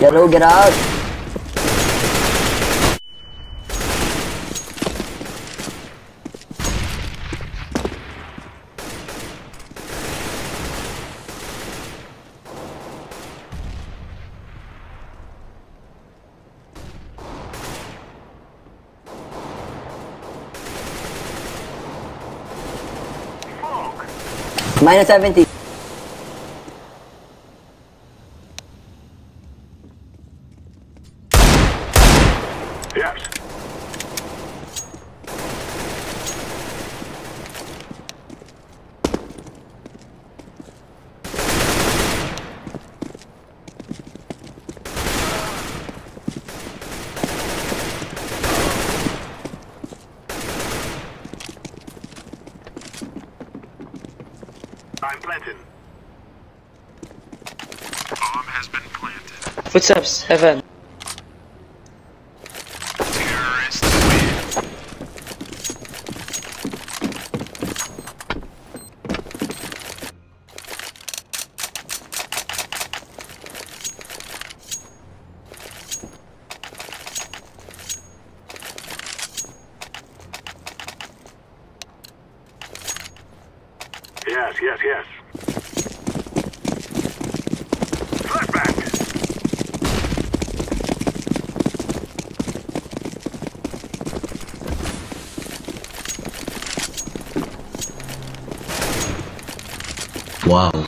Yellow, get out. -70. Yes. I'm planted. Bomb has been planted. Footsteps, heaven. Terrorist win. Yes, yes, yes. Wow.